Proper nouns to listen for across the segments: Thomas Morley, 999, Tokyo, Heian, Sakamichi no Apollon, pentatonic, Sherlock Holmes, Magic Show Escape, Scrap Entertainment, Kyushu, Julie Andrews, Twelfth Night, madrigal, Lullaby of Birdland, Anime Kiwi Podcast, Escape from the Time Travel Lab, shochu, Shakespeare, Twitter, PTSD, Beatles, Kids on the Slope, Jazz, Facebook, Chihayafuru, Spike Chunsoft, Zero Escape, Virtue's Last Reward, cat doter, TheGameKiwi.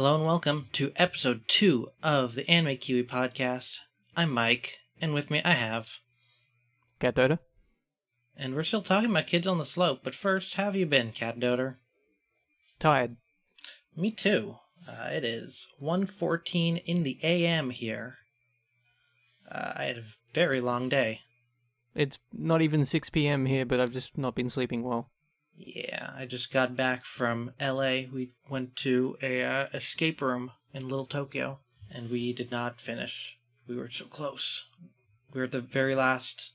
Hello and welcome to episode 2 of the Anime Kiwi Podcast. I'm Mike, and with me I have... Cat Dodo. And we're still talking about Kids on the Slope, but first, how have you been, Cat Dodo? Tired. Me too. It is 1:14 in the a.m. here. I had a very long day. It's not even 6 p.m. here, but I've just not been sleeping well. Yeah, I just got back from LA. We went to a escape room in Little Tokyo, and we did not finish. We were so close. We were at the very last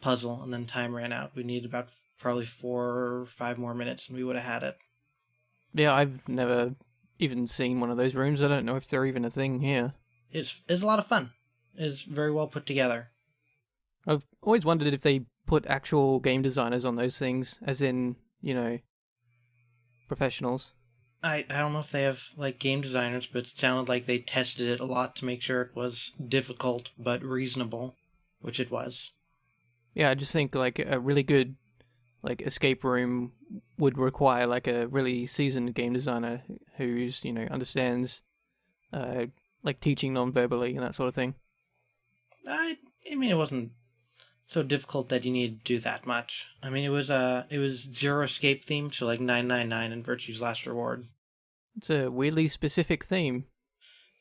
puzzle, and then time ran out. We needed about probably 4 or 5 more minutes, and we would have had it. Yeah, I've never even seen one of those rooms. I don't know if they're even a thing here. It's a lot of fun. It's very well put together. I've always wondered if they put actual game designers on those things, as in, you know, professionals. I don't know if they have, like, game designers, but it sounded like they tested it a lot to make sure it was difficult but reasonable, which it was. Yeah, I just think, like, a really good, like, escape room would require, like, a really seasoned game designer who's, you know, understands, like, teaching non-verbally and that sort of thing. I mean, it wasn't so difficult that you needed to do that much. I mean, it was Zero Escape themed, so like 999 and Virtue's Last Reward. It's a weirdly specific theme.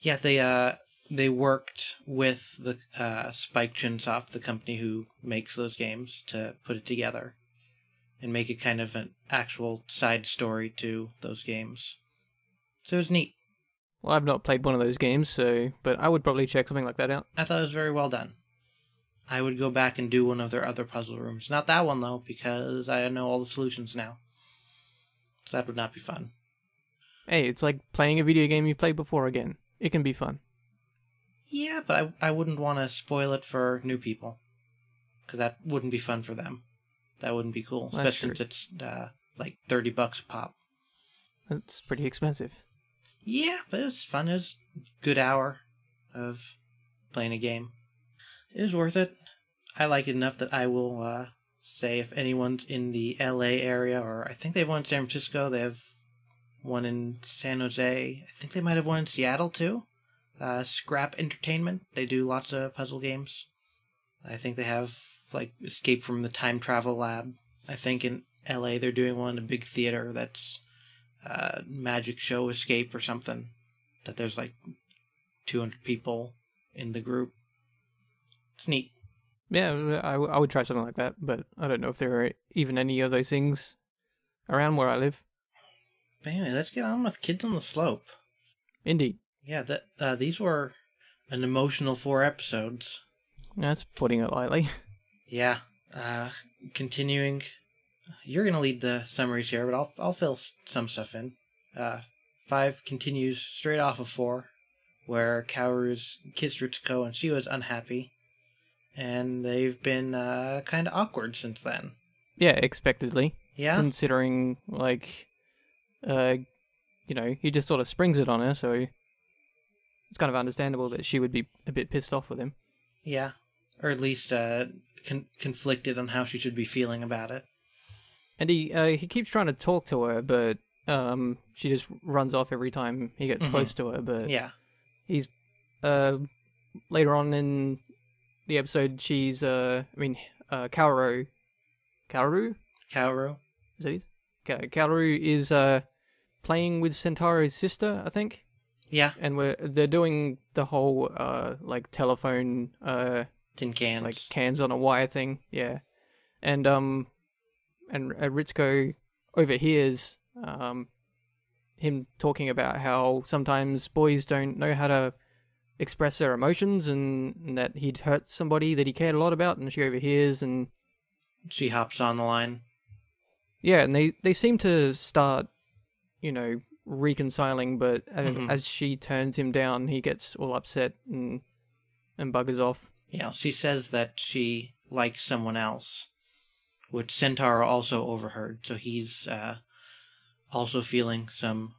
Yeah, they worked with the Spike Chunsoft, the company who makes those games, to put it together and make it kind of an actual side story to those games. So it was neat. Well, I've not played one of those games, but I would probably check something like that out. I thought it was very well done. I would go back and do one of their other puzzle rooms. Not that one, though, because I know all the solutions now. So that would not be fun. Hey, it's like playing a video game you've played before again. It can be fun. Yeah, but I wouldn't want to spoil it for new people, because that wouldn't be fun for them. That wouldn't be cool, especially since it's like $30 a pop. That's pretty expensive. Yeah, but it was fun. It was a good hour of playing a game. It was worth it. I like it enough that I will say if anyone's in the LA area, or I think they have one in San Francisco, they have one in San Jose, I think they might have one in Seattle too. Scrap Entertainment, they do lots of puzzle games. I think they have like Escape from the Time Travel Lab. I think in LA they're doing one in a big theater that's Magic Show Escape or something, that there's like 200 people in the group. It's neat. Yeah, I would try something like that, but I don't know if there are even any of those things around where I live. But anyway, let's get on with Kids on the Slope. Indeed. Yeah, these were an emotional 4 episodes. That's putting it lightly. Yeah. Continuing. You're going to lead the summaries here, but I'll fill some stuff in. 5 continues straight off of 4, where Kaoru's kissed Ritsuko and she was unhappy. And they've been kind of awkward since then. Yeah, expectedly. Yeah. Considering, like, you know, he just sort of springs it on her, so it's kind of understandable that she would be a bit pissed off with him. Yeah. Or at least conflicted on how she should be feeling about it. And he keeps trying to talk to her, but she just runs off every time he gets close to her. But yeah, he's later on in the episode, she's, Kaoru. Kaoru? Kaoru. Is that it? Kaoru is playing with Sentaro's sister, I think. Yeah. And they're doing the whole, like, telephone... tin cans. Like, cans on a wire thing, yeah. And Ritsuko overhears him talking about how sometimes boys don't know how to express their emotions, and that he'd hurt somebody that he cared a lot about, and she overhears, and she hops on the line. Yeah, and they seem to start, you know, reconciling, but as she turns him down, he gets all upset and buggers off. Yeah, she says that she likes someone else, which Centaur also overheard, so he's also feeling some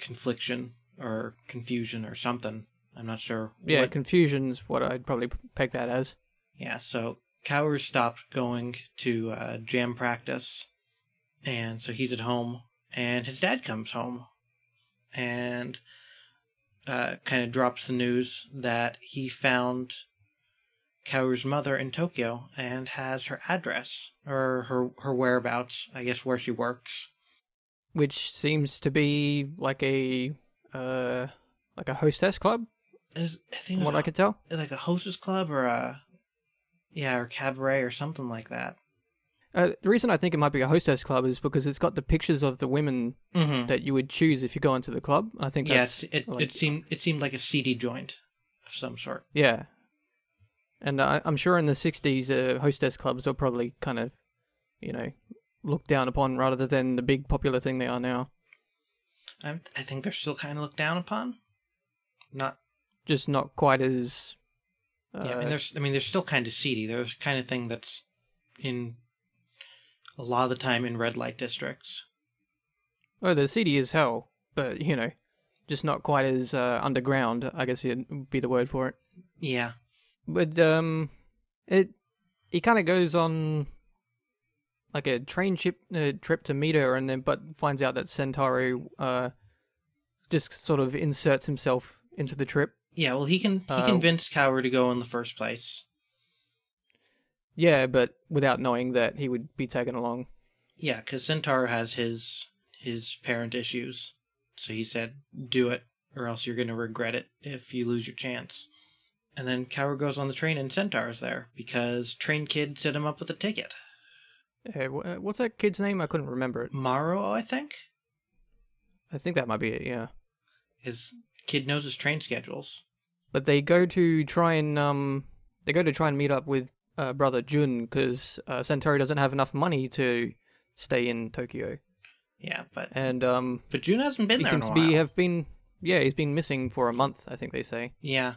confliction. Or confusion or something. I'm not sure. Yeah, confusion's what I'd probably peg that as. Yeah, so Kaoru stopped going to jam practice, and so he's at home, and his dad comes home. and kind of drops the news that he found Kaoru's mother in Tokyo and has her address, or her whereabouts, I guess, where she works. Which seems to be like a hostess club, from what I could tell. Like a hostess club or a cabaret or something like that. The reason I think it might be a hostess club is because it's got the pictures of the women that you would choose if you go into the club. I think that's... Yeah, it seemed like a seedy joint of some sort. Yeah. And I'm sure in the 60s, hostess clubs were probably kind of, looked down upon rather than the big popular thing they are now. I think they're still kind of looked down upon. Just not quite as... yeah, and they're still kind of seedy. They're the kind of thing that's in... a lot of the time in red light districts. Oh, they're seedy as hell, but, just not quite as underground, I guess would be the word for it. Yeah. But it kind of goes on like a train trip to meet her, and then finds out that Sentaro just sort of inserts himself into the trip. Yeah, well, he convinced Kaoru to go in the first place. Yeah, but without knowing that he would be taken along. Yeah, because Sentaro has his parent issues. So he said, do it, or else you're going to regret it if you lose your chance. And then Kaoru goes on the train and Sentaro's there, because Train Kid set him up with a ticket. Hey, what's that kid's name? I couldn't remember it. Maro, I think? I think that might be it, yeah. His kid knows his train schedules. But they go to try and, meet up with brother Jun, because Sentaro doesn't have enough money to stay in Tokyo. Yeah, but Jun hasn't been there in a while. He's been missing for a month, I think they say. Yeah,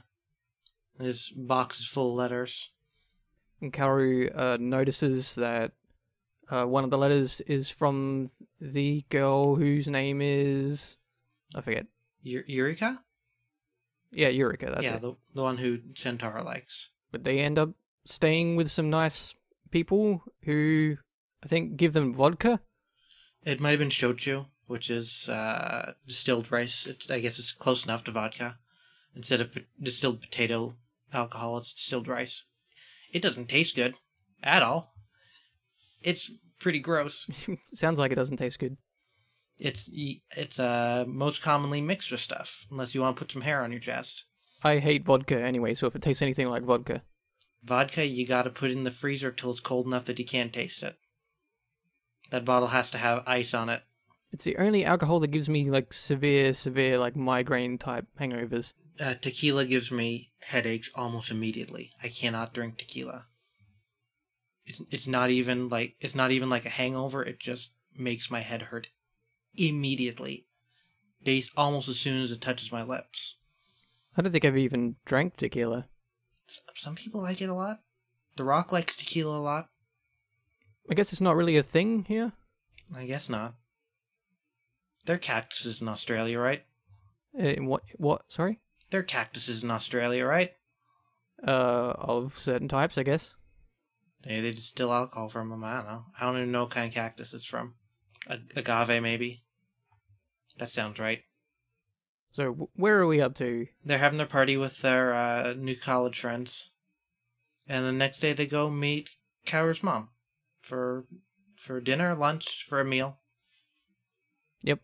his box is full of letters. And Kaoru notices that one of the letters is from the girl whose name is, I forget. Eureka. Yeah, Eureka. That's it. The one who Sentaro likes. But they end up staying with some nice people who, I think, give them vodka. It might have been shochu, which is distilled rice. I guess it's close enough to vodka. Instead of distilled potato alcohol, it's distilled rice. It doesn't taste good at all. It's pretty gross. Sounds like it doesn't taste good. It's most commonly mixed with stuff, unless you want to put some hair on your chest. I hate vodka anyway, so if it tastes anything like vodka... Vodka, you gotta put in the freezer till it's cold enough that you can't taste it. That bottle has to have ice on it. It's the only alcohol that gives me, like, severe, like, migraine-type hangovers. Tequila gives me headaches almost immediately. I cannot drink tequila. It's not even like a hangover, it just makes my head hurt immediately. Almost as soon as it touches my lips. I don't think I've even drank tequila. Some people like it a lot. The Rock likes tequila a lot. I guess it's not really a thing here. I guess not. They're cactuses in Australia, right? What? Sorry? They're cactuses in Australia, right? Of certain types, I guess. Maybe they distill alcohol from them, I don't know. I don't even know what kind of cactus it's from. Agave, maybe? That sounds right. So, where are we up to? They're having their party with their new college friends. And the next day they go meet Kaoru's mom for dinner, lunch, for a meal. Yep.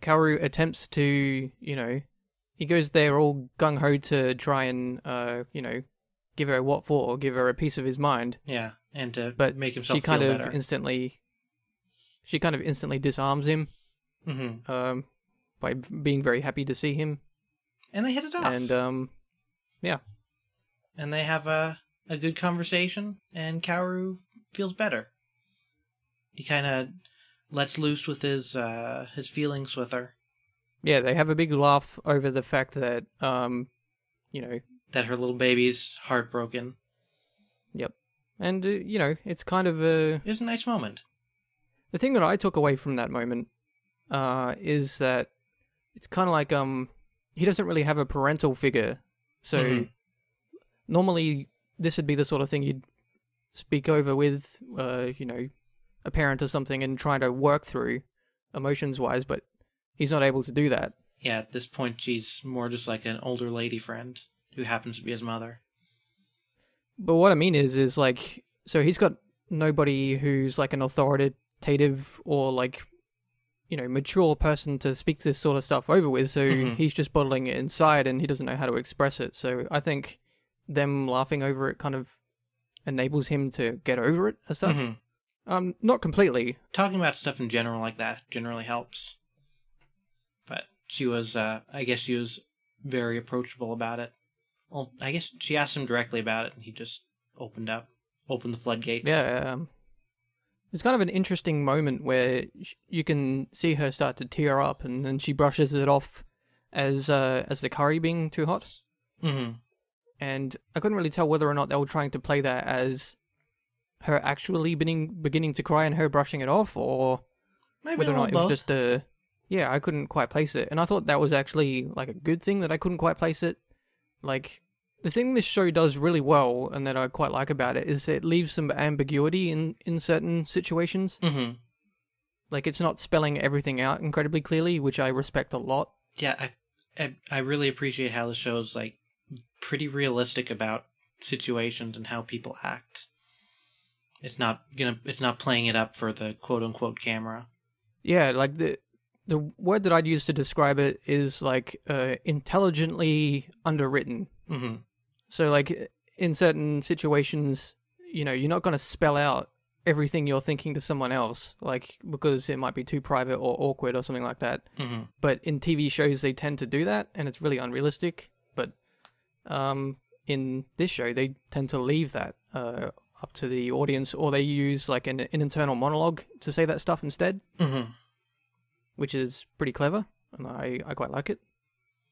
Kaoru attempts to, he goes there all gung-ho to try and, give her what for, or give her a piece of his mind. Yeah, and to make himself feel better. But she kind of instantly disarms him. Mm-hmm. By being very happy to see him. And they hit it off. And, yeah. And they have a good conversation, and Kaoru feels better. He kind of lets loose with his feelings with her. Yeah, they have a big laugh over the fact that, that her little baby's heartbroken. Yep. And, it's kind of a... It was a nice moment. The thing that I took away from that moment is that it's kind of like, he doesn't really have a parental figure. So normally this would be the sort of thing you'd speak over with, a parent or something and try to work through emotions wise. But he's not able to do that. Yeah, at this point, she's more just like an older lady friend who happens to be his mother. But what I mean is like, so he's got nobody who's like an authoritative or like, you know, mature person to speak this sort of stuff over with. So he's just bottling it inside and he doesn't know how to express it. So I think them laughing over it kind of enables him to get over it as such. Not completely. Talking about stuff in general like that generally helps. But she was, I guess she was very approachable about it. Well, I guess she asked him directly about it and he just opened the floodgates. Yeah. It's kind of an interesting moment where you can see her start to tear up and then she brushes it off as the curry being too hot. And I couldn't really tell whether or not they were trying to play that as her actually beginning to cry and her brushing it off, or maybe whether or not it was just a... Yeah, I couldn't quite place it. And I thought that was actually like a good thing that I couldn't quite place it. Like, the thing this show does really well and that I quite like about it is it leaves some ambiguity in certain situations. Like, it's not spelling everything out incredibly clearly, which I respect a lot. Yeah, I really appreciate how the show's, like, pretty realistic about situations and how people act. It's not playing it up for the quote-unquote camera. Yeah, like, the word that I'd use to describe it is, like, intelligently underwritten. So, like, in certain situations, you know, you're not going to spell out everything you're thinking to someone else, like, because it might be too private or awkward or something like that. But in TV shows, they tend to do that, and it's really unrealistic. But in this show, they tend to leave that up to the audience, or they use, like, an internal monologue to say that stuff instead, which is pretty clever, and I quite like it.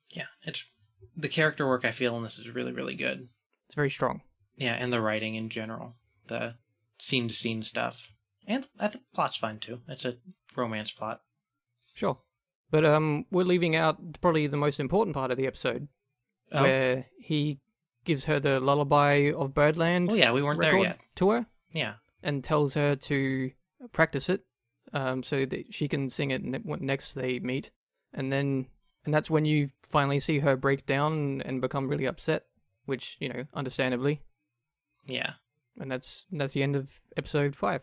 Yeah, it's... The character work, I feel, in this is really, really good. It's very strong. Yeah, and the writing in general. The scene-to-scene stuff. And I think the plot's fine, too. It's a romance plot. Sure. But we're leaving out probably the most important part of the episode, where he gives her the Lullaby of Birdland. Oh, yeah, we weren't there yet. To her. Yeah. And tells her to practice it so that she can sing it next they meet. And then... And that's when you finally see her break down and become really upset, which, you know, understandably. Yeah. And that's the end of episode 5.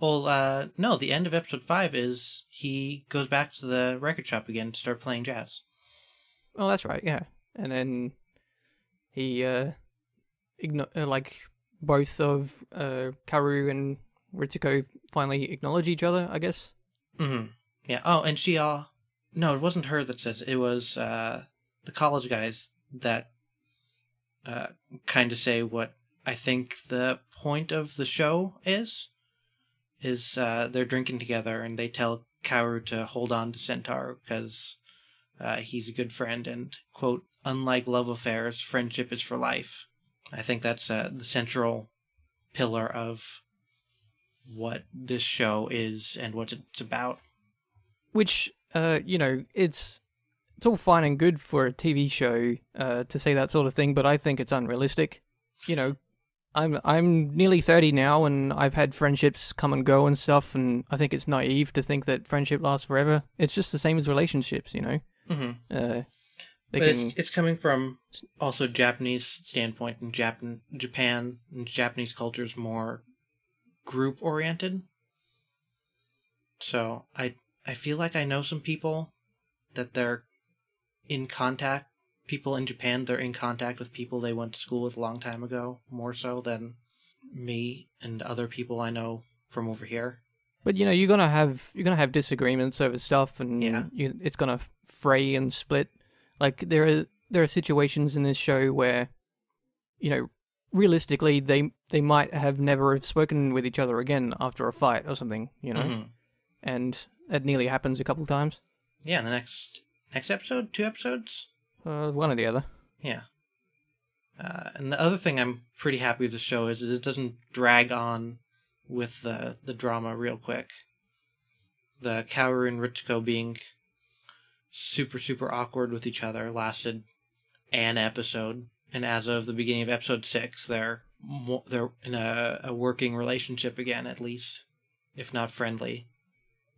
Well, no, the end of episode 5 is he goes back to the record shop again to start playing jazz. Oh, that's right, yeah. And then he, like, both of Karu and Ritsuko finally acknowledge each other, I guess. Yeah, oh, and she, No, it wasn't her that says it. It was the college guys that kind of say what I think the point of the show is they're drinking together and they tell Kaoru to hold on to Centaur because he's a good friend and, quote, unlike love affairs, friendship is for life. I think that's the central pillar of what this show is and what it's about. Which... you know, it's all fine and good for a TV show to say that sort of thing, but I think it's unrealistic. You know, I'm nearly 30 now, and I've had friendships come and go and stuff, and I think it's naive to think that friendship lasts forever. It's just the same as relationships, you know. But it's coming from also Japanese standpoint, and Japan and Japanese culture is more group oriented. So I feel like I know some people that they're in contact, people in Japan, they're in contact with people they went to school with a long time ago, more so than me and other people I know from over here. But, you know, you're gonna have disagreements over stuff, and it's gonna fray and split. Like, there are situations in this show where, you know, realistically, they might have never spoken with each other again after a fight or something, you know? And... That nearly happens a couple of times. Yeah, in the next episode? 2 episodes? One or the other. Yeah. And the other thing I'm pretty happy with the show is it doesn't drag on with the drama real quick. The Kaoru and Ritsuko being super, super awkward with each other lasted an episode. And as of the beginning of episode 6, they're in a working relationship again, at least, if not friendly.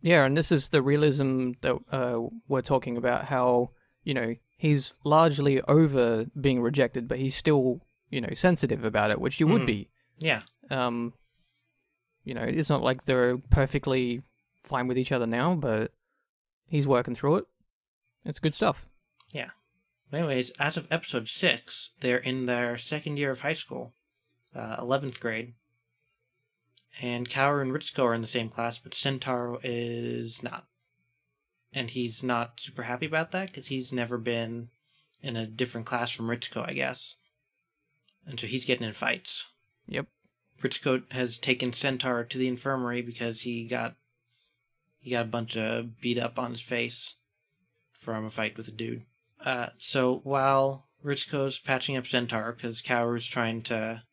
Yeah, and this is the realism that we're talking about, how, you know, he's largely over being rejected, but he's still, you know, sensitive about it, which you would be. Yeah. You know, it's not like they're perfectly fine with each other now, but he's working through it. It's good stuff. Yeah. Anyways, as of episode 6, they're in their second year of high school, 11th grade. And Kaoru and Ritsuko are in the same class, but Sentaro is not. And he's not super happy about that, because he's never been in a different class from Ritsuko, I guess. And so he's getting in fights. Yep. Ritsuko has taken Sentaro to the infirmary because he got a bunch of beat up on his face from a fight with a dude. So while Ritsuko's patching up Sentaro, because Kaoru's trying to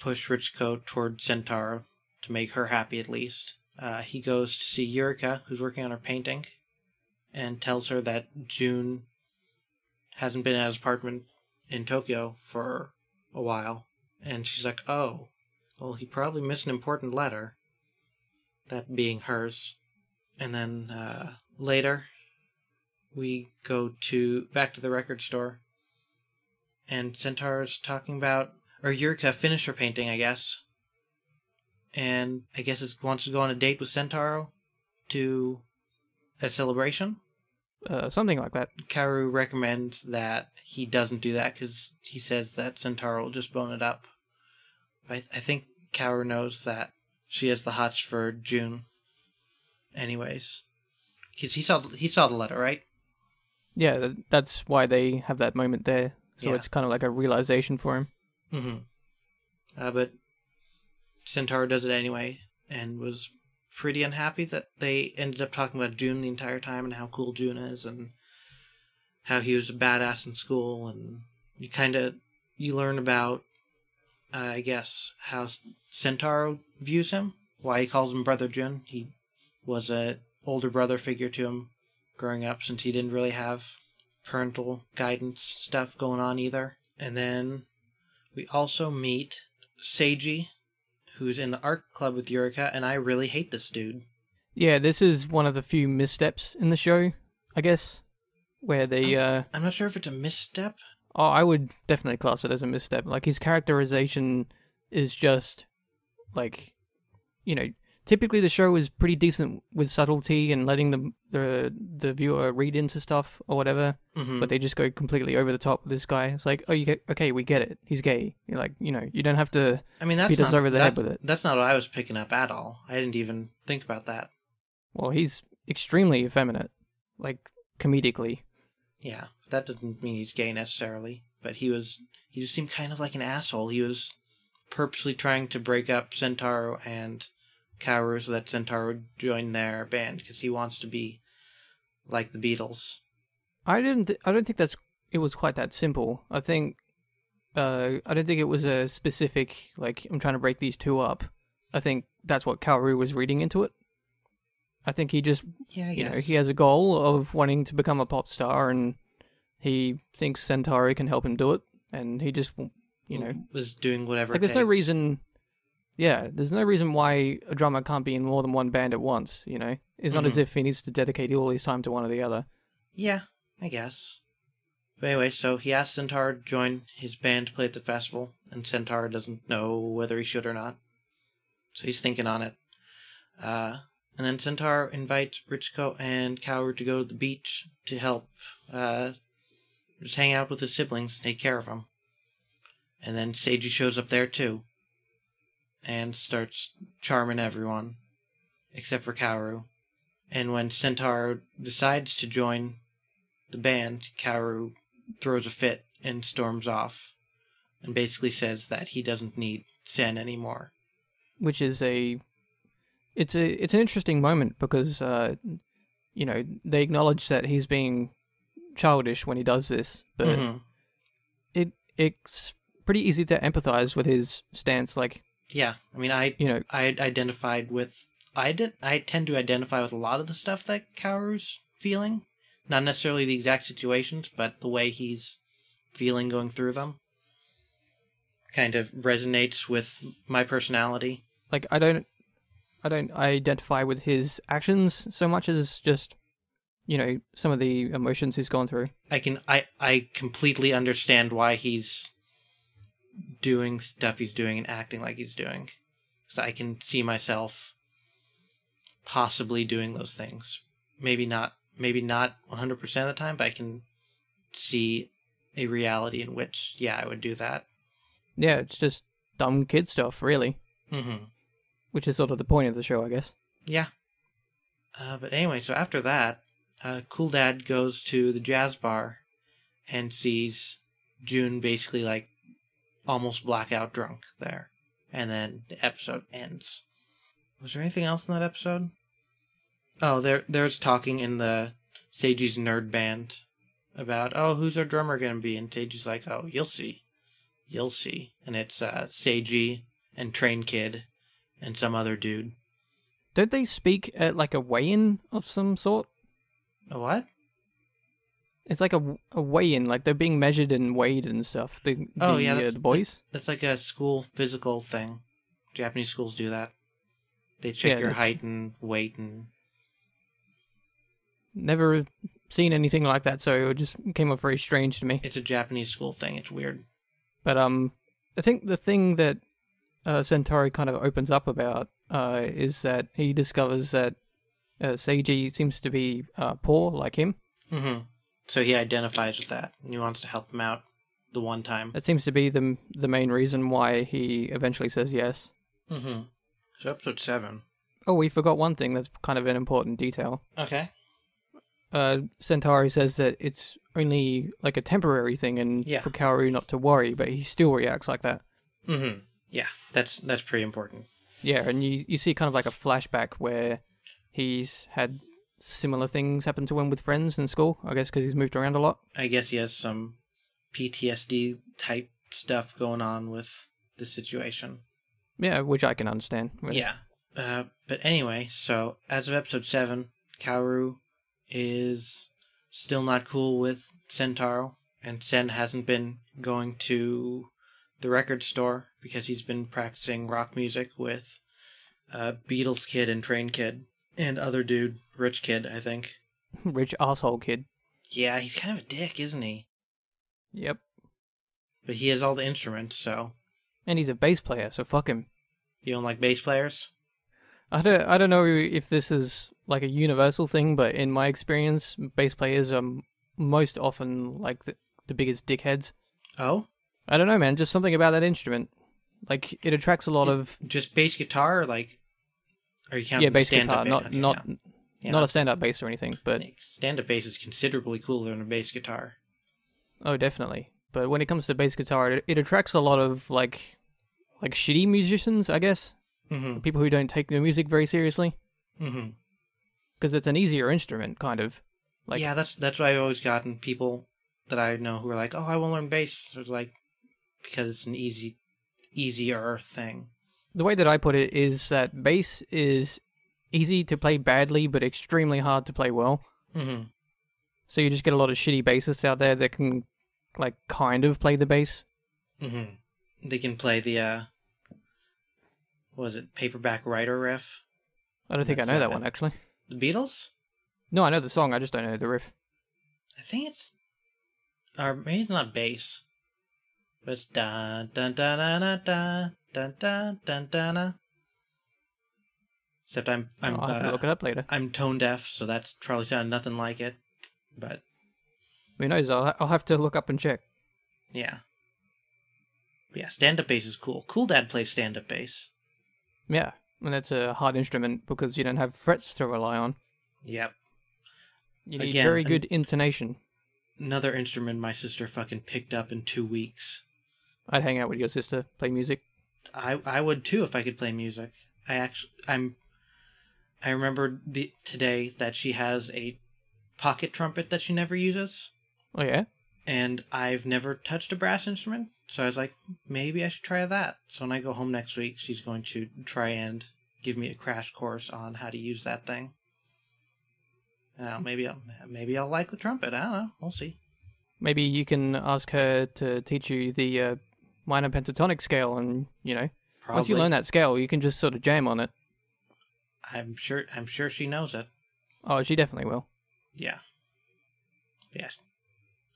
push Ritsuko toward Sentaro to make her happy at least, he goes to see Yurika, who's working on her painting, and tells her that June hasn't been at his apartment in Tokyo for a while. And she's like, oh, well, he probably missed an important letter, that being hers. And then later, we go back to the record store, and Sentaro's talking about, or Yurika finished her painting, I guess. And I guess it wants to go on a date with Sentaro to a celebration? Something like that. Kaoru recommends that he doesn't do that because he says that Sentaro will just bone it up. I think Kaoru knows that she has the hots for June anyways. Because he saw the letter, right? Yeah, that's why they have that moment there. So yeah. It's kind of like a realization for him. But Sentaro does it anyway, and was pretty unhappy that they ended up talking about June the entire time and how cool June is and how he was a badass in school. And you learn about, I guess, how Sentaro views him, why he calls him Brother June. He was an older brother figure to him growing up, since he didn't really have parental guidance stuff going on either. And then we also meet Seiji, who's in the art club with Yurika, and I really hate this dude. Yeah, this is one of the few missteps in the show, I guess, where they... I'm not sure if it's a misstep. Oh, I would definitely class it as a misstep. Like, his characterization is just, like, you know, typically the show is pretty decent with subtlety and letting the viewer read into stuff or whatever, but they just go completely over the top with this guy. It's like, oh, okay, we get it. He's gay. You're like, you know, you don't have to beat us over the head with it. That's not what I was picking up at all. I didn't even think about that. Well, he's extremely effeminate, like, comedically. Yeah, that doesn't mean he's gay necessarily, but he just seemed kind of like an asshole. He was purposely trying to break up Sentaro and Kaoru so that Sentaro would join their band, because he wants to be like the Beatles. I don't think it was quite that simple. I don't think it was a specific, like, I'm trying to break these two up. I think that's what Kaoru was reading into it. I think he just, you know, he has a goal of wanting to become a pop star, and he thinks Sentaro can help him do it, and he just, you know, was doing whatever. Like, there's no reason. Yeah, there's no reason why a drummer can't be in more than one band at once, you know? It's not as if he needs to dedicate all his time to one or the other. Yeah, I guess. But anyway, so he asks Sentaro to join his band to play at the festival, and Sentaro doesn't know whether he should or not. So he's thinking on it. And then Sentaro invites Ritsuko and Kaoru to go to the beach to help just hang out with his siblings and take care of him. And then Seiji shows up there too, and starts charming everyone, except for Kaoru. And when Sentaro decides to join the band, Kaoru throws a fit and storms off, and basically says that he doesn't need Sen anymore. Which is it's an interesting moment, because, you know, they acknowledge that he's being childish when he does this, but it's pretty easy to empathize with his stance, like... Yeah, I mean, I tend to identify with a lot of the stuff that Kaoru's feeling. Not necessarily the exact situations, but the way he's feeling going through them kind of resonates with my personality. Like, I don't identify with his actions so much as just, you know, some of the emotions he's gone through. I completely understand why he's doing stuff he's doing and acting like he's doing. So I can see myself possibly doing those things. Maybe not 100% of the time, but I can see a reality in which, yeah, I would do that. Yeah, it's just dumb kid stuff, really. Mm-hmm. Which is sort of the point of the show, I guess. Yeah. But anyway, so after that, Cool Dad goes to the jazz bar and sees June basically, like, almost blackout drunk there. And then the episode ends. Was there anything else in that episode? Oh, there's talking in the Seiji's nerd band about, oh, who's our drummer going to be? And Seiji's like, oh, you'll see. You'll see. And it's Seiji and Train Kid and some other dude. Don't they speak at, like, a weigh-in of some sort? A what? It's like a weigh-in. Like, they're being measured and weighed and stuff. The boys? That's like a school physical thing. Japanese schools do that. They check your height and weight and... Never seen anything like that, so it just came off very strange to me. It's a Japanese school thing. It's weird. But I think the thing that Centauri kind of opens up about is that he discovers that Seiji seems to be poor, like him. Mm-hmm. So he identifies with that, and he wants to help him out the one time. That seems to be the main reason why he eventually says yes. Mm-hmm. So episode 7. Oh, we forgot one thing that's kind of an important detail. Okay. Centauri says that it's only like a temporary thing and for Kaoru not to worry, but he still reacts like that. Mm-hmm. Yeah, that's pretty important. Yeah, and you see kind of like a flashback where he's had similar things happen to him with friends in school, I guess because he's moved around a lot. I guess he has some PTSD type stuff going on with the situation. Yeah, which I can understand. Really. Yeah. But anyway, so as of episode 7, Kaoru is still not cool with Sentaro, and Sen hasn't been going to the record store because he's been practicing rock music with Beatles Kid and Train Kid and other dude, Rich Kid, I think. Rich asshole kid. Yeah, he's kind of a dick, isn't he? Yep. But he has all the instruments, so. And he's a bass player, so fuck him. You don't like bass players? I don't know if this is like a universal thing, but in my experience, bass players are most often like the biggest dickheads. Oh? I don't know, man. Just something about that instrument. Like, it attracts a lot of... Just bass guitar, or like... Are you counting bass guitar, not a stand-up bass or anything, but... Stand-up bass is considerably cooler than a bass guitar. Oh, definitely. But when it comes to bass guitar, it attracts a lot of, like shitty musicians, I guess. Mm-hmm. People who don't take their music very seriously. Mm-hmm. Because it's an easier instrument, kind of. Like, yeah, that's what I've always gotten. People that I know who are like, oh, I want to learn bass. It's like, because it's an easier thing. The way that I put it is that bass is easy to play badly, but extremely hard to play well. Mm-hmm. So you just get a lot of shitty bassists out there that can, like, kind of play the bass. Mm-hmm. They can play the, what was it, Paperback Writer riff? I don't think I know that one, actually. The Beatles? No, I know the song, I just don't know the riff. I think it's... Or maybe it's not bass. But it's da-da-da-da-da, da-da-da-da-da. Except I'll have to look it up later. I'm tone deaf, so that's probably sounded nothing like it. But... Who knows, I'll have to look up and check. Yeah. But yeah, stand-up bass is cool. Cool Dad plays stand-up bass. Yeah. And that's a hard instrument because you don't have frets to rely on. Yep. You need very good intonation. Another instrument my sister fucking picked up in 2 weeks. I'd hang out with your sister, play music. I would too if I could play music. I remembered today that she has a pocket trumpet that she never uses. Oh yeah. And I've never touched a brass instrument, so I was like, maybe I should try that. So when I go home next week, she's going to try and give me a crash course on how to use that thing. Now, maybe I'll like the trumpet. I don't know. We'll see. Maybe you can ask her to teach you the minor pentatonic scale, and you know, probably. Once you learn that scale, you can just sort of jam on it. I'm sure she knows it. Oh, she definitely will. Yeah. Yes.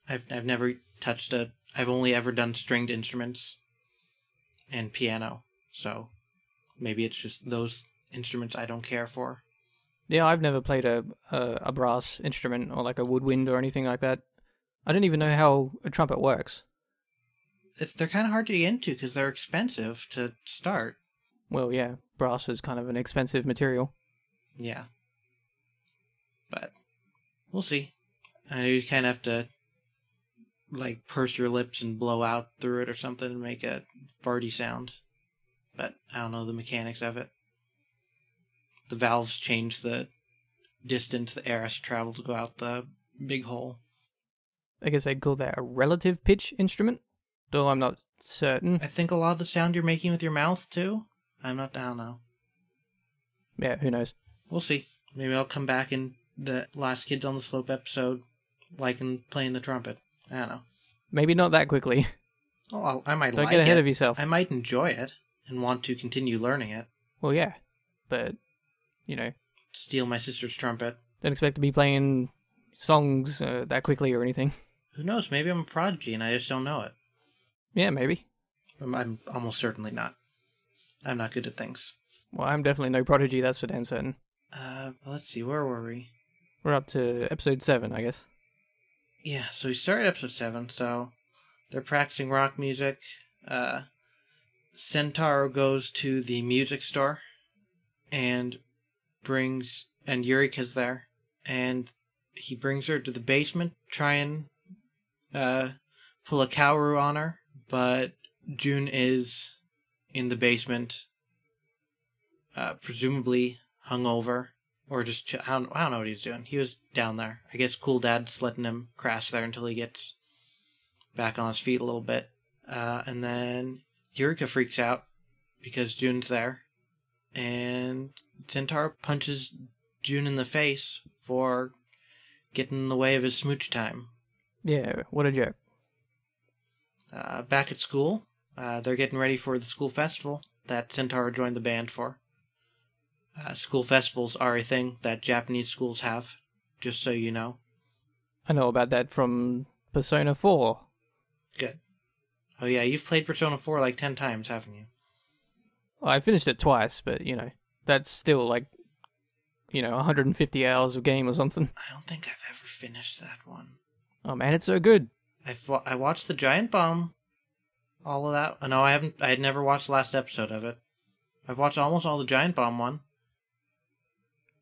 I've never touched a... I've only ever done stringed instruments and piano, so maybe it's just those instruments I don't care for. Yeah, I've never played a brass instrument or like a woodwind or anything like that. I don't even know how a trumpet works. They're kind of hard to get into because they're expensive to start. Well, yeah, brass is kind of an expensive material. Yeah. But we'll see. I know you kind of have to, like, purse your lips and blow out through it or something and make a farty sound. But I don't know the mechanics of it. The valves change the distance the air has to travel to go out the big hole. I guess they'd call that a relative pitch instrument, though I'm not certain. I think a lot of the sound you're making with your mouth, too. I don't know. Yeah, who knows? We'll see. Maybe I'll come back in the last Kids on the Slope episode, liking playing the trumpet. I don't know. Maybe not that quickly. Oh, well, I might like it. Don't get ahead of yourself. I might enjoy it and want to continue learning it. Well, yeah, but, you know. Steal my sister's trumpet. Don't expect to be playing songs that quickly or anything. Who knows? Maybe I'm a prodigy and I just don't know it. Yeah, maybe. I'm almost certainly not. I'm not good at things. Well, I'm definitely no prodigy, that's for damn certain. Let's see, where were we? We're up to episode 7, I guess. Yeah, so we started episode 7, so they're practicing rock music. Sentaro goes to the music store and brings... and Yurika's there. And he brings her to the basement, try and pull a Kaoru on her, but June is in the basement, presumably hungover, or just I don't know what he's doing. He was down there. I guess Cool Dad's letting him crash there until he gets back on his feet a little bit. And then Yurika freaks out because June's there, and Centaur punches June in the face for getting in the way of his smooch time. Yeah, what a joke. Back at school, they're getting ready for the school festival that Centaur joined the band for. School festivals are a thing that Japanese schools have, just so you know. I know about that from Persona 4. Good. Oh yeah, you've played Persona 4 like 10 times, haven't you? Well, I finished it twice, but, you know, that's still like, you know, 150 hours of game or something. I don't think I've ever finished that one. Oh man, it's so good. I watched The Giant Bomb, all of that. No, I haven't. I had never watched the last episode of it. I've watched almost all the Giant Bomb one.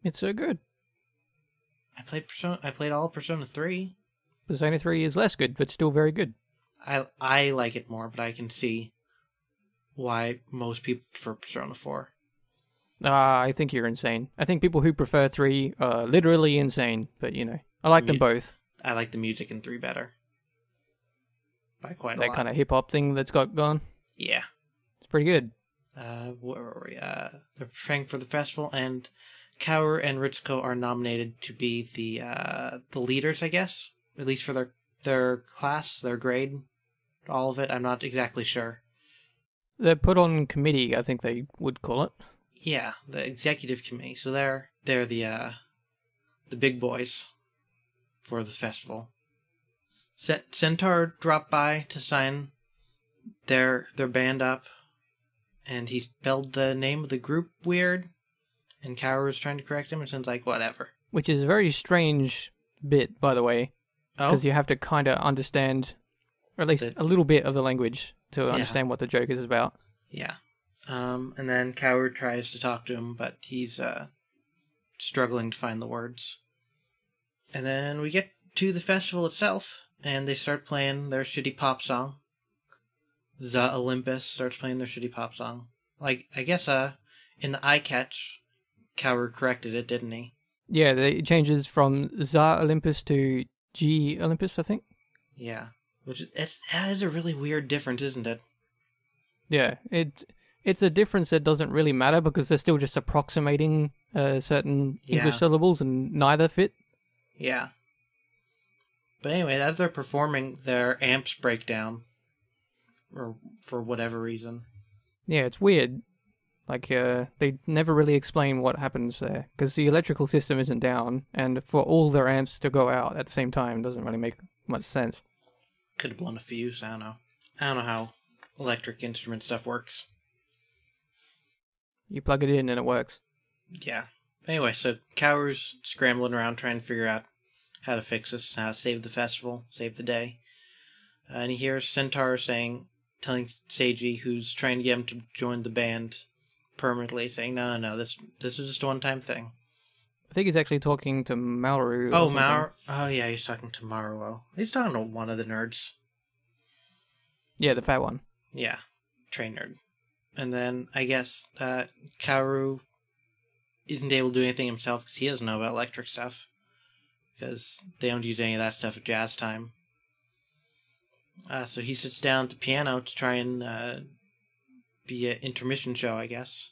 It's so good. I played all of Persona 3. Persona 3 is less good, but still very good. I like it more, but I can see why most people prefer Persona 4. I think you're insane. I think people who prefer 3 are literally insane, but, you know, I like them both. I like the music in 3 better. By quite a lot. That kind of hip-hop thing that's got gone? Yeah. It's pretty good. Where were we? They're preparing for the festival, and Kaoru and Ritsuko are nominated to be the leaders, I guess. At least for their class, their grade, all of it. I'm not exactly sure. They're put on committee, I think they would call it. Yeah, the executive committee. So they're the big boys for this festival. Centaur dropped by to sign their band up, and he spelled the name of the group weird, and Kaoru was trying to correct him, and Sen's like, whatever. Which is a very strange bit, by the way, because you have to kind of understand, or at least a little bit of the language, to understand what the joke is about. Yeah. And then Kaoru tries to talk to him, but he's struggling to find the words. And then we get to the festival itself, and they start playing their shitty pop song. The Olympus starts playing their shitty pop song. Like, I guess in the eye catch, Kaoru corrected it, didn't he? Yeah, it changes from The Olympus to G Olympus, I think. Yeah, which that is a really weird difference, isn't it? Yeah, it's a difference that doesn't really matter because they're still just approximating certain English syllables, and neither fit. Yeah. But anyway, as they're performing, their amps break down, or for whatever reason. Yeah, it's weird. Like, they never really explain what happens there, because the electrical system isn't down, and for all their amps to go out at the same time doesn't really make much sense. Could have blown a fuse, I don't know. I don't know how electric instrument stuff works. You plug it in and it works. Yeah. Anyway, so Kaoru's scrambling around trying to figure out how to fix this, how to save the festival, save the day. And he hears Centaur telling Seiji, who's trying to get him to join the band permanently, saying, no, this is just a one-time thing. I think he's actually talking to Maoru. Oh, Maoru. Oh, yeah, he's talking to Maruo. He's talking to one of the nerds. Yeah, the fat one. Yeah, train nerd. And then, I guess, Kaoru isn't able to do anything himself because he doesn't know about electric stuff. Because they don't use any of that stuff at jazz time. So he sits down at the piano to try and be an intermission show, I guess.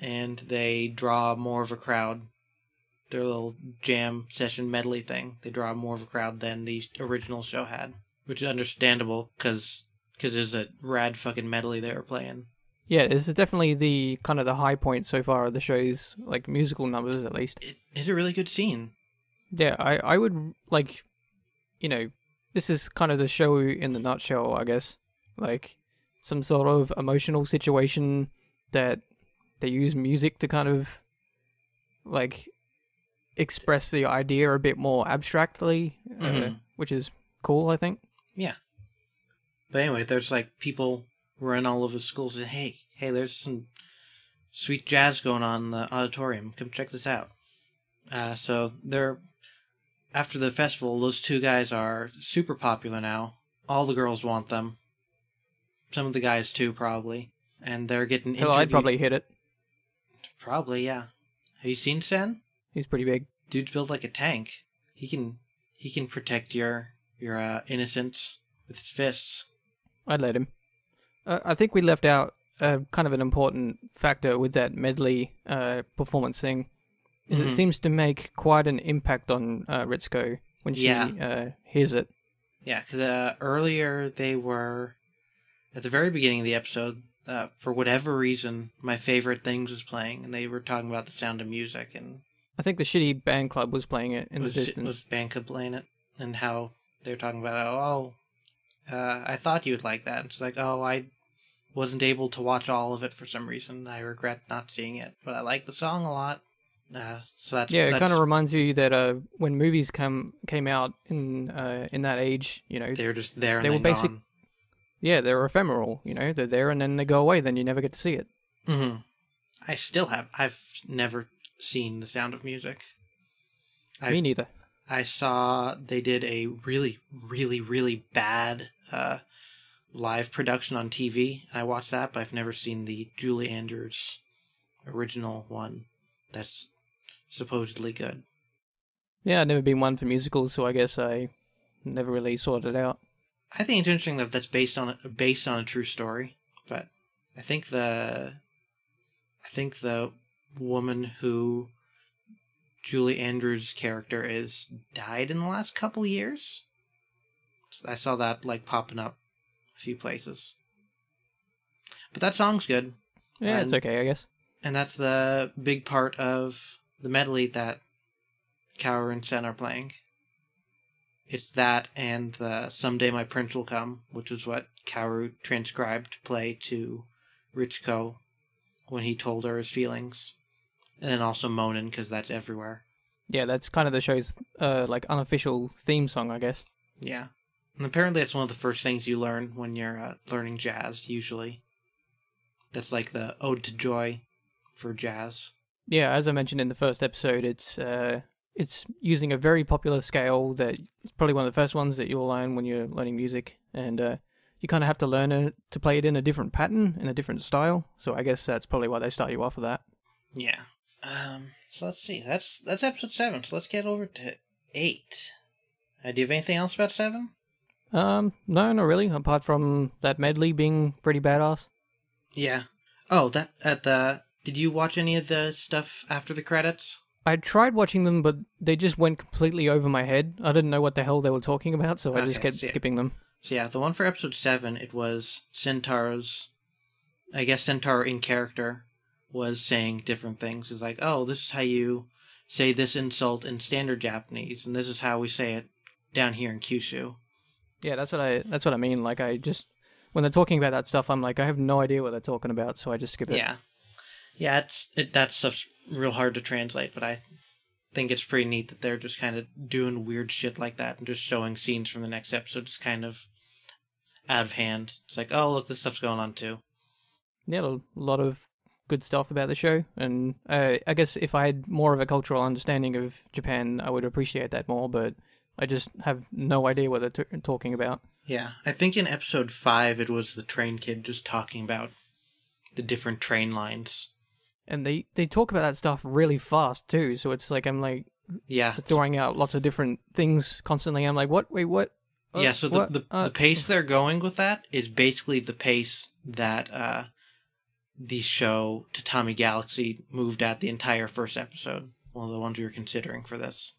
And they draw more of a crowd. Their little jam session medley thing. They draw more of a crowd than the original show had. Which is understandable, because there's a rad fucking medley they were playing. Yeah, this is definitely the kind of the high point so far of the show's, like, musical numbers, at least. It's a really good scene. Yeah, I would, like, you know, this is kind of the show in the nutshell, I guess. Like, some sort of emotional situation that they use music to kind of, like, express the idea a bit more abstractly, which is cool, I think. Yeah. But anyway, there's, like, people run all over schools and, hey, there's some sweet jazz going on in the auditorium. Come check this out. So they're... After the festival, those two guys are super popular now. All the girls want them. Some of the guys, too, probably. And they're getting interviewed. Hell, I'd probably hit it. Probably, yeah. Have you seen Sen? He's pretty big. Dude's built like a tank. He can protect your innocence with his fists. I'd let him. I think we left out kind of an important factor with that medley performance thing. Is it seems to make quite an impact on Ritsuko when she hears it. Yeah, because earlier they were, at the very beginning of the episode, for whatever reason, My Favorite Things was playing, and they were talking about the sound of music. And I think the shitty band club was playing it in the distance. Was the band club playing it, and how they were talking about, I thought you would like that. And it's like, I wasn't able to watch all of it for some reason. I regret not seeing it, but I like the song a lot. So that's, yeah, it kind of reminds you that when movies came out in that age, you know, they were just there. And they were basic. Gone. Yeah, they were ephemeral. You know, they're there and then they go away. Then you never get to see it. Mm-hmm. I've never seen The Sound of Music. Me neither. I saw they did a really, really, really bad live production on TV, and I watched that. But I've never seen the Julie Andrews original one. That's supposedly good. Yeah, I've never been one for musicals, so I guess I never really sorted it out. I think it's interesting that that's based on a true story, but I think the woman who Julie Andrews' character is died in the last couple years. I saw that like popping up a few places. But that song's good. Yeah, it's okay, I guess. And that's the big part of the medley that Kaoru and Sen are playing. It's that and the Someday My Prince Will Come, which is what Kaoru transcribed to play to Ritsuko when he told her his feelings. And then also Monin, because that's everywhere. Yeah, that's kind of the show's like unofficial theme song, I guess. Yeah. And apparently that's one of the first things you learn when you're learning jazz, usually. That's like the Ode to Joy for jazz. Yeah, as I mentioned in the first episode, it's using a very popular scale that it's probably one of the first ones that you'll learn when you're learning music, and you kind of have to learn to play it in a different pattern, in a different style, so I guess that's probably why they start you off with that. Yeah. So let's see, that's episode 7, so let's get over to 8. Do you have anything else about 7? No, not really, apart from that medley being pretty badass. Yeah. Oh, that, at the... Did you watch any of the stuff after the credits? I tried watching them, but they just went completely over my head. I didn't know what the hell they were talking about, so I just kept skipping them. So yeah, the one for episode 7, it was Centaur's I guess Centaur in character was saying different things. It's like, oh, this is how you say this insult in standard Japanese, and this is how we say it down here in Kyushu. Yeah, that's what I mean. Like, I just, when they're talking about that stuff, I'm like, I have no idea what they're talking about, so I just skip it. Yeah, that stuff's real hard to translate, but I think it's pretty neat that they're just kind of doing weird shit like that and just showing scenes from the next episode. It's kind of out of hand. It's like, oh, look, this stuff's going on too. Yeah, a lot of good stuff about the show, and I guess if I had more of a cultural understanding of Japan, I would appreciate that more, but I just have no idea what they're talking about. Yeah, I think in episode 5 it was the train kid just talking about the different train lines. And they talk about that stuff really fast too, so it's like, I'm like, yeah, throwing out lots of different things constantly. I'm like, what? Wait, what? Yeah, so the pace they're going with that is basically the pace that the show Tatami Galaxy moved at the entire first episode. Well, the ones we were considering for this.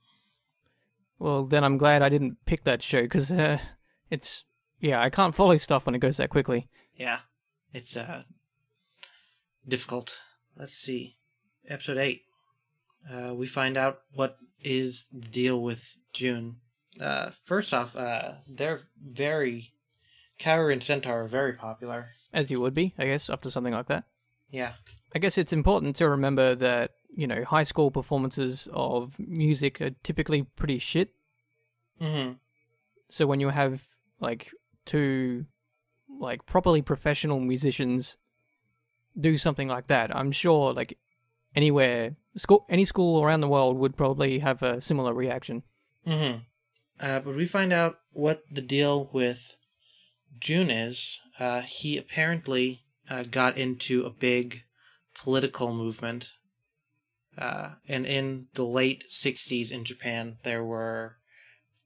Well, then I'm glad I didn't pick that show, because it's... Yeah, I can't follow stuff when it goes that quickly. Yeah, it's difficult. Let's see. Episode 8. We find out what is the deal with June. First off, they're very... Kaoru and Centaur are very popular. As you would be, I guess, after something like that. Yeah. I guess it's important to remember that, you know, high school performances of music are typically pretty shit. Mm-hmm. So when you have, like, two, like, properly professional musicians do something like that, I'm sure, like, anywhere, any school around the world would probably have a similar reaction. Mm-hmm. But we find out what the deal with June is. He apparently got into a big political movement, and in the late 60s in Japan there were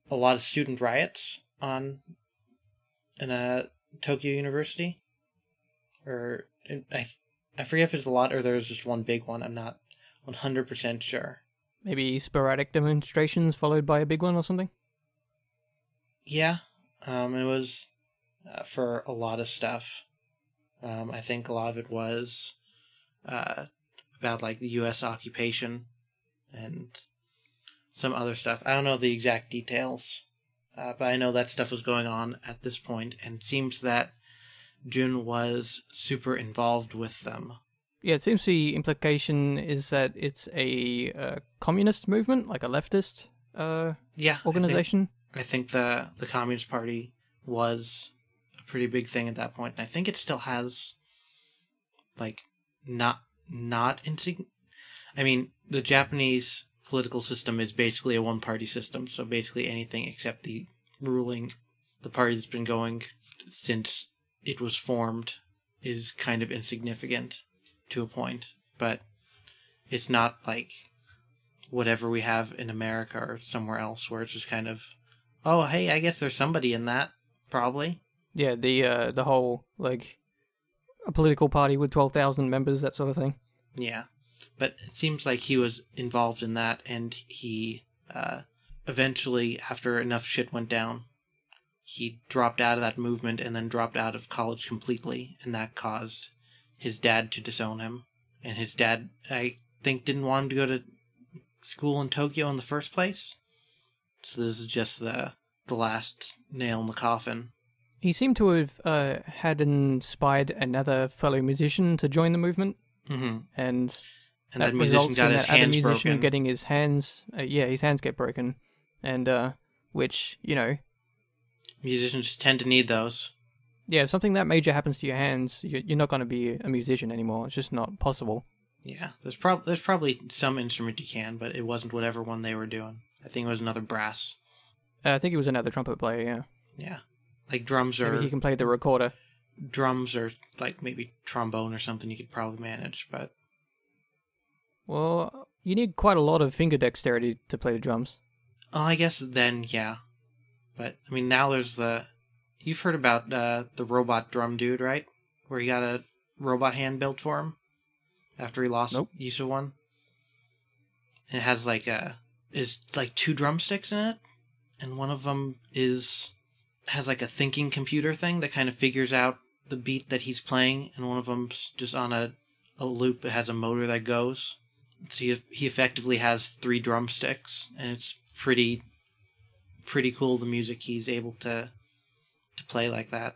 a lot of student riots in Tokyo University, or I forget if it's a lot or there's just one big one. I'm not 100% sure. Maybe sporadic demonstrations followed by a big one or something. Yeah, it was for a lot of stuff. I think a lot of it was about, like, the U.S. occupation and some other stuff. I don't know the exact details, but I know that stuff was going on at this point, and it seems that June was super involved with them. Yeah, it seems the implication is that it's a communist movement, like a leftist organization. I think the Communist Party was a pretty big thing at that point, and I think it still has, like, I mean, the Japanese political system is basically a one-party system, so basically anything except the party that's been going since it was formed is kind of insignificant to a point, but it's not like whatever we have in America or somewhere else where it's just kind of, oh, hey, I guess there's somebody in that, probably. Yeah, the whole, like, a political party with 12,000 members, that sort of thing. Yeah, but it seems like he was involved in that, and he eventually, after enough shit went down, he dropped out of that movement and then dropped out of college completely, and that caused his dad to disown him. And his dad, I think, didn't want him to go to school in Tokyo in the first place. So this is just the last nail in the coffin. He seemed to have had inspired another fellow musician to join the movement, mm-hmm. and that musician got his hands broken. Getting his hands, his hands get broken, and which, you know, musicians tend to need those. Yeah, if something that major happens to your hands, you're not going to be a musician anymore. It's just not possible. Yeah, there's probably some instrument you can, but it wasn't whatever one they were doing. I think it was another brass. I think it was another trumpet player. Yeah. Yeah. Like drums or... Maybe he can play the recorder. Drums or, like, maybe trombone or something you could probably manage, but... Well, you need quite a lot of finger dexterity to play the drums. Oh, I guess then, yeah. But, I mean, now there's the... You've heard about the robot drum dude, right? Where he got a robot hand built for him after he lost use of one. And it has, like, two drumsticks in it, and one of them has like a thinking computer thing that kind of figures out the beat that he's playing, and one of them's just on a loop that has a motor that goes. So he effectively has 3 drumsticks, and it's pretty cool, the music he's able to play like that,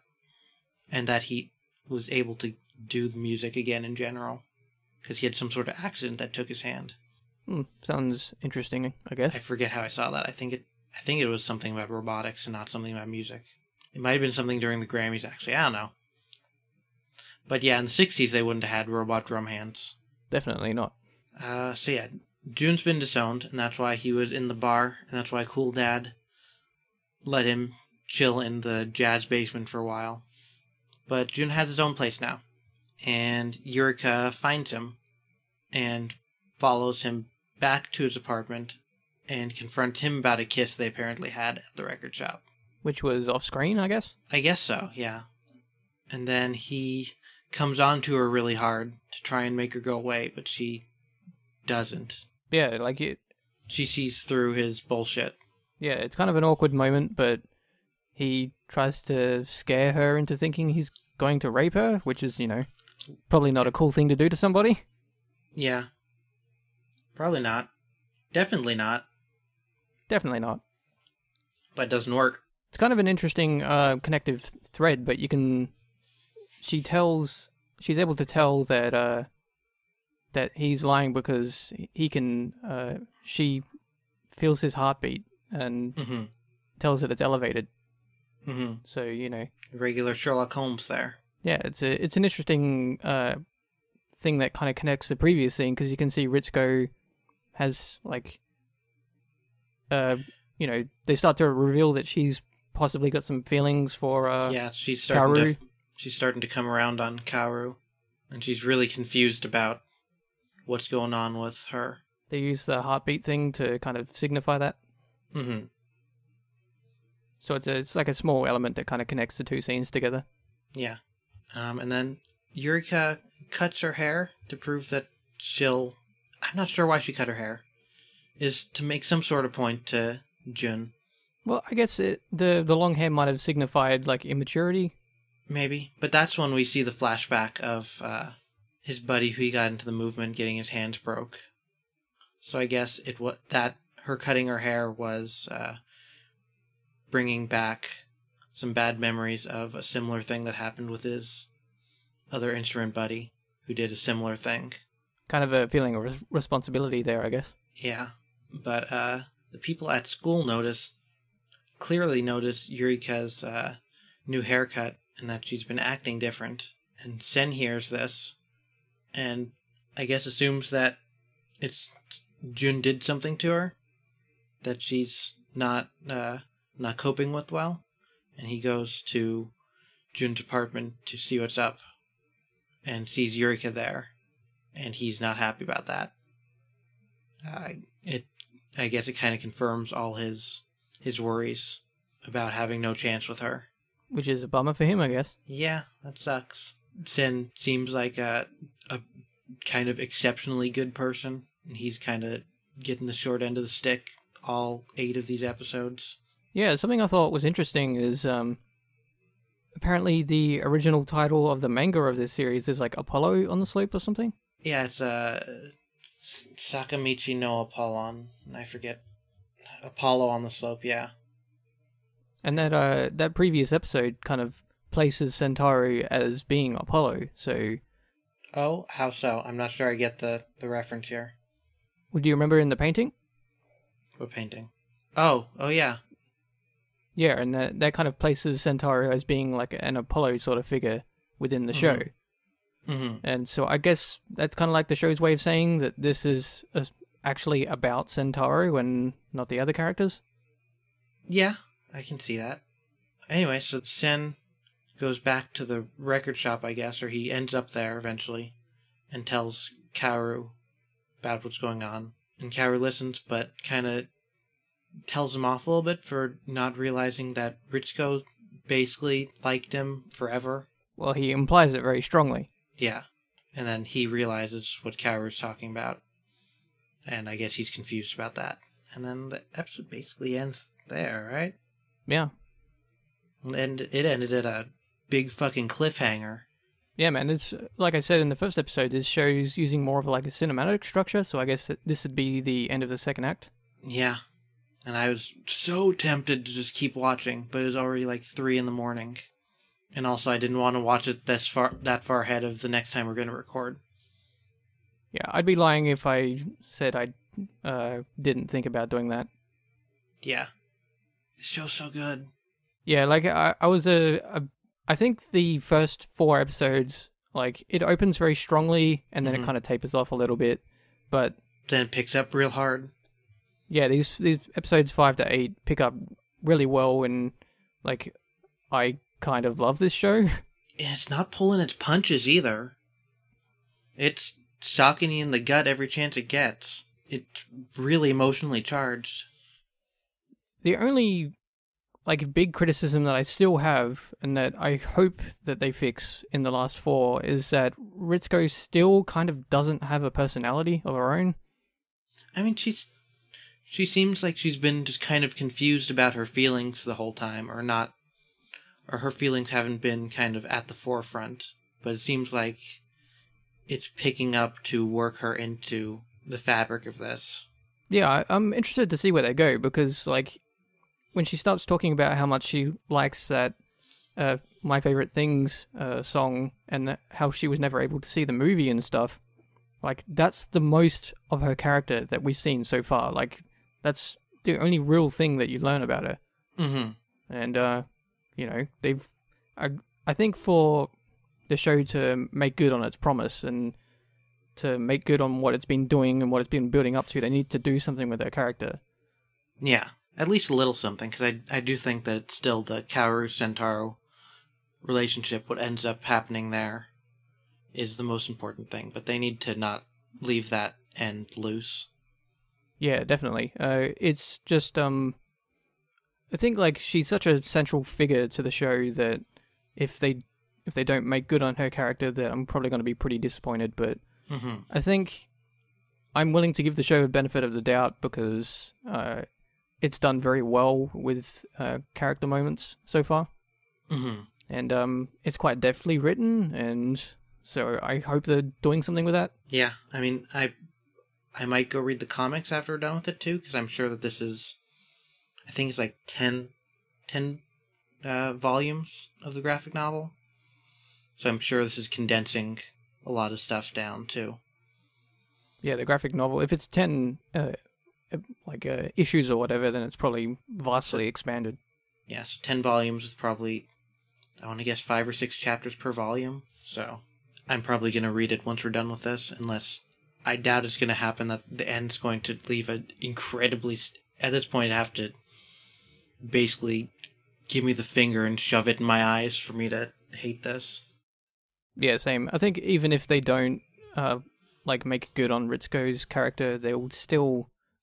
and that he was able to do the music again in general, because he had some sort of accident that took his hand. Sounds interesting, I guess. I forget how I saw that. I think it was something about robotics and not something about music. It might have been something during the Grammys, actually. I don't know. But yeah, in the 60s, they wouldn't have had robot drum hands. Definitely not. So yeah, June's been disowned, and that's why he was in the bar, and that's why Cool Dad let him chill in the jazz basement for a while. But June has his own place now, and Eureka finds him and follows him back to his apartment and confronts him about a kiss they apparently had at the record shop. Which was off-screen, I guess? I guess so, yeah. And then he comes on to her really hard to try and make her go away, but she doesn't. Yeah, like it. She sees through his bullshit. Yeah, it's kind of an awkward moment, but he tries to scare her into thinking he's going to rape her, which is, you know, probably not a cool thing to do to somebody. Yeah. Probably not. Definitely not. Definitely not. But it doesn't work. It's kind of an interesting connective thread, but you can... She's able to tell that that he's lying because he can... she feels his heartbeat and tells that it's elevated. So, you know... Regular Sherlock Holmes there. Yeah, it's an interesting thing that kind of connects the previous scene, because you can see Ritsuko has, like... you know, they start to reveal that she's possibly got some feelings for Kaoru. Yeah, she's starting to come around on Kaoru, and she's really confused about what's going on with her. They use the heartbeat thing to kind of signify that. Mm-hmm. So it's like a small element that kind of connects the two scenes together. Yeah. And then Eureka cuts her hair to prove that she'll... I'm not sure why she cut her hair. Is to make some sort of point to... June. Well, I guess the long hair might have signified, like, immaturity. Maybe. But that's when we see the flashback of his buddy who he got into the movement getting his hands broke. So I guess her cutting her hair was bringing back some bad memories of a similar thing that happened with his other instrument buddy who did a similar thing. Kind of a feeling of responsibility there, I guess. Yeah. But, the people at school clearly notice Eureka's new haircut and that she's been acting different. And Sen hears this and I guess assumes that it's June did something to her that she's not coping with well. And he goes to June's apartment to see what's up and sees Eureka there. And he's not happy about that. I guess it kind of confirms all his worries about having no chance with her. Which is a bummer for him, I guess. Yeah, that sucks. Sen seems like a kind of exceptionally good person, and he's kind of getting the short end of the stick all 8 of these episodes. Yeah, something I thought was interesting is apparently the original title of the manga of this series is like Apollo on the Slope or something? Yeah, it's... Sakamichi no Apollon. I forget. Apollo on the Slope, yeah. And that previous episode kind of places Centauri as being Apollo, so... Oh, how so? I'm not sure I get the reference here. Well, do you remember in the painting? What painting? Oh yeah. Yeah, and that kind of places Centauri as being like an Apollo sort of figure within the show. And so I guess that's kind of like the show's way of saying that this is actually about Centauri and not the other characters. Yeah, I can see that. Anyway, so Sen goes back to the record shop, I guess, or he ends up there eventually and tells Kaoru about what's going on. And Kaoru listens, but kind of tells him off a little bit for not realizing that Ritsuko basically liked him forever. Well, he implies it very strongly. Yeah, and then he realizes what Kaoru's talking about, and I guess he's confused about that. And then the episode basically ends there, right? Yeah. And it ended at a big fucking cliffhanger. Yeah, man. It's like I said in the first episode, this show is using more of like a cinematic structure, so I guess that this would be the end of the second act. Yeah. And I was so tempted to just keep watching, but it was already like 3 in the morning. And also I didn't want to watch it that far ahead of the next time we're going to record. Yeah, I'd be lying if I said I didn't think about doing that. Yeah. This show's so good. Yeah, like I think the first 4 episodes, like, it opens very strongly and then it kind of tapers off a little bit, but then it picks up real hard. Yeah, these episodes 5 to 8 pick up really well, and like I kind of love this show. It's not pulling its punches either. It's socking you in the gut every chance it gets. It's really emotionally charged. The only like big criticism that I still have, and that I hope that they fix in the last 4, is that Ritsuko still kind of doesn't have a personality of her own. I mean, she seems like she's been just kind of confused about her feelings the whole time, or not, or her feelings haven't been kind of at the forefront, but it seems like it's picking up to work her into the fabric of this. Yeah, I'm interested to see where they go, because like when she starts talking about how much she likes that My Favorite Things song, and how she was never able to see the movie and stuff, like that's the most of her character that we've seen so far. Like, that's the only real thing that you learn about her. Mm-hmm. And, you know, they've... I think for the show to make good on its promise and to make good on what it's been doing and what it's been building up to, they need to do something with her character. Yeah, at least a little something, because I do think that it's still the Kaoru-Sentaro relationship, what ends up happening there, is the most important thing. But they need to not leave that end loose. Yeah, definitely. It's just, I think like she's such a central figure to the show that if they don't make good on her character, that I'm probably going to be pretty disappointed. But I think I'm willing to give the show a benefit of the doubt, because it's done very well with character moments so far, and it's quite deftly written. And so I hope they're doing something with that. Yeah, I mean, I might go read the comics after we're done with it, too, because I'm sure that this is... I think it's like 10 volumes of the graphic novel. So I'm sure this is condensing a lot of stuff down, too. Yeah, the graphic novel, if it's 10 issues or whatever, then it's probably vastly expanded. Yeah, so 10 volumes with probably, I want to guess, 5 or 6 chapters per volume. So I'm probably going to read it once we're done with this, unless... I doubt it's going to happen that the end's going to leave an incredibly... At this point, I'd have to basically give me the finger and shove it in my eyes for me to hate this. Yeah, same. I think even if they don't make good on Ritsuko's character,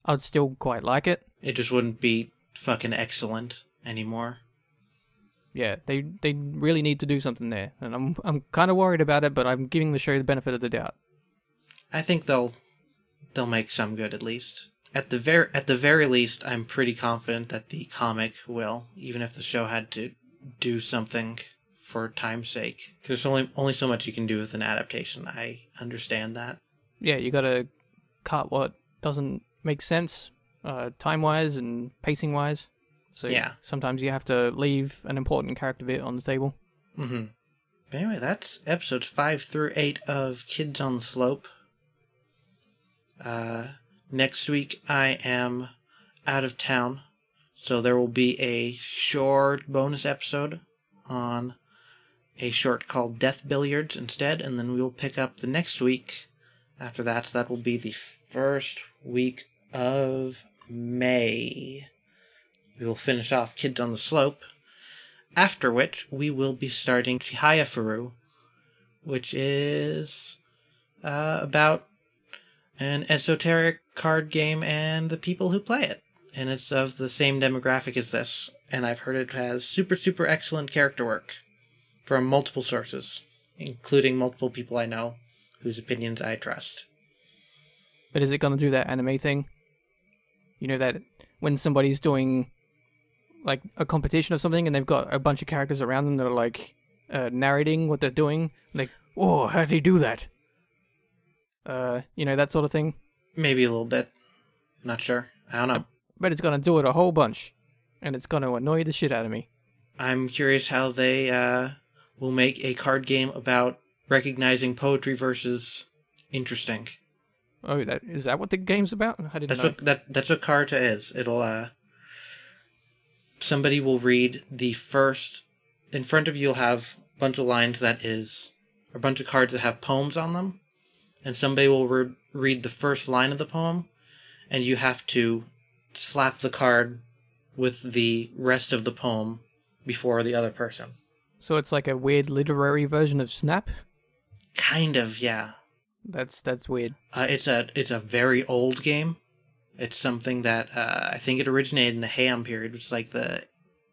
I'd still quite like it. It just wouldn't be fucking excellent anymore. Yeah, they really need to do something there, and I'm kind of worried about it, but I'm giving the show the benefit of the doubt. I think they'll make some good, at least. At the very least, I'm pretty confident that the comic will, even if the show had to do something for time's sake. Because there's only so much you can do with an adaptation. I understand that. Yeah, you gotta cut what doesn't make sense, time-wise and pacing-wise. So yeah, sometimes you have to leave an important character bit on the table. Mm-hmm. But anyway, that's episodes 5 through 8 of Kids on the Slope. Next week I am out of town, so there will be a short bonus episode on a short called Death Billiards instead, and then we will pick up the next week after that, so that will be the first week of May. We will finish off Kids on the Slope, after which we will be starting Chihayafuru, which is about an esoteric card game and the people who play it. And it's of the same demographic as this. And I've heard it has super, super excellent character work from multiple sources, including multiple people I know whose opinions I trust. But is it going to do that anime thing? You know, that when somebody's doing, like, a competition or something and they've got a bunch of characters around them that are, like, narrating what they're doing, like, "Oh, how did he do that?" You know, that sort of thing. Maybe a little bit. Not sure. I don't know. But it's gonna do it a whole bunch, and it's gonna annoy the shit out of me. I'm curious how they will make a card game about recognizing poetry versus interesting. Oh, that is that what the game's about? I didn't know. That's what Carta is. It'll somebody will read the first in front of you. You'll have a bunch of lines that is a bunch of cards that have poems on them, and somebody will read the first line of the poem, and you have to slap the card with the rest of the poem before the other person. So it's like a weird literary version of Snap? Kind of, yeah. That's weird. It's a very old game. It's something that I think it originated in the Heian period, which is like the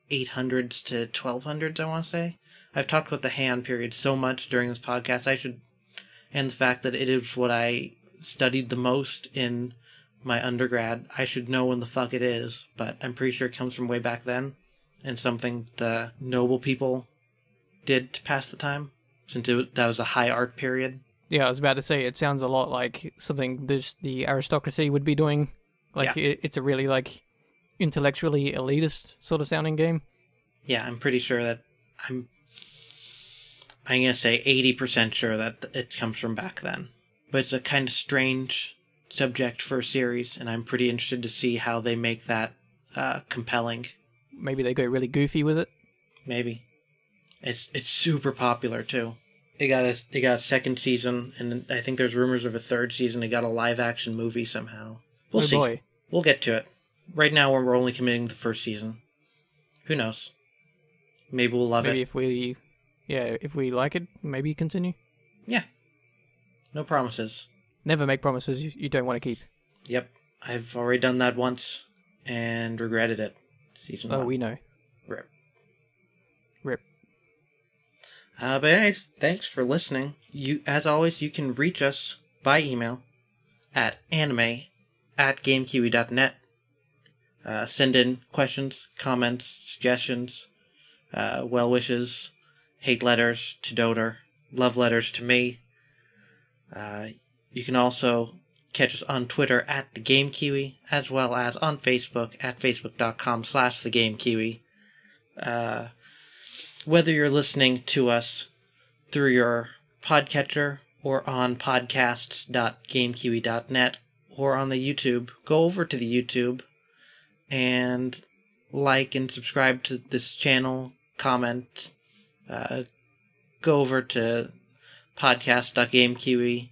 800s to 1200s, I want to say. I've talked about the Heian period so much during this podcast, I should... And the fact that it is what I studied the most in my undergrad, I should know when the fuck it is, but I'm pretty sure it comes from way back then, and something the noble people did to pass the time, since that was a high art period. Yeah, I was about to say, it sounds a lot like something the aristocracy would be doing. Like, yeah. It's a really, like, intellectually elitist sort of sounding game. Yeah, I'm pretty sure that... I'm going to say 80% sure that it comes from back then. But it's a kind of strange subject for a series, and I'm pretty interested to see how they make that compelling. Maybe they go really goofy with it? Maybe. It's super popular, too. It got a second season, and I think there's rumors of a third season. It got a live-action movie somehow. We'll see. Boy. We'll get to it. Right now, we're only committing the first season. Who knows? Maybe we'll love it. Maybe if we like it, maybe continue. Yeah. No promises. Never make promises you don't want to keep. Yep. I've already done that once, and regretted it. Season 1. Oh, we know. Rip. Rip. But anyways, thanks for listening. As always, you can reach us by email at anime@gamekiwi.net. Send in questions, comments, suggestions, well wishes, hate letters to Doter, love letters to me. You can also catch us on Twitter at The Game Kiwi, as well as on Facebook at facebook.com/TheGameKiwi. Whether you're listening to us through your podcatcher or on podcasts.gamekiwi.net or on the YouTube, go over to the YouTube and like and subscribe to this channel, comment, go over to podcast.gamekiwi,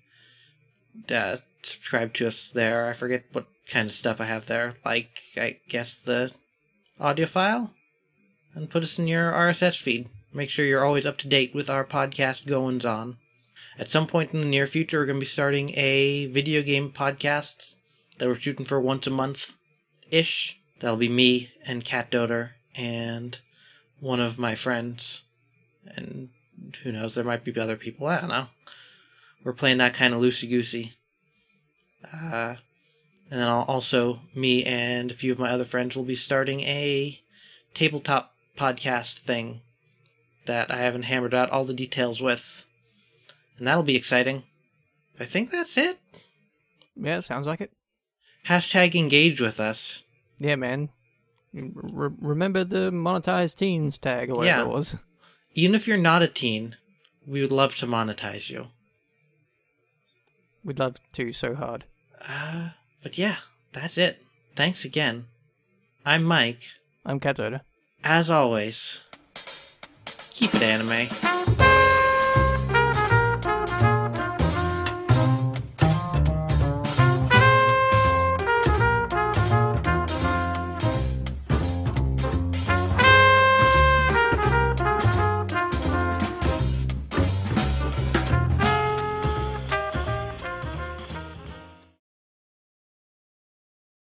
subscribe to us there. I forget what kind of stuff I have there, like, I guess, the audio file? And put us in your RSS feed. Make sure you're always up to date with our podcast goings on. At some point in the near future, we're going to be starting a video game podcast that we're shooting for once a month-ish. That'll be me and Cat Doter and one of my friends. And who knows, there might be other people. I don't know. We're playing that kind of loosey-goosey. And then also, me and a few of my other friends will be starting a tabletop podcast thing that I haven't hammered out all the details with, and that'll be exciting. I think that's it. Yeah, sounds like it. Hashtag engage with us. Yeah, man. Remember the monetized teens tag or whatever it was. Even if you're not a teen, we would love to monetize you. We'd love to so hard. But yeah, that's it. Thanks again. I'm Mike. I'm Cat Doter. As always, keep it anime.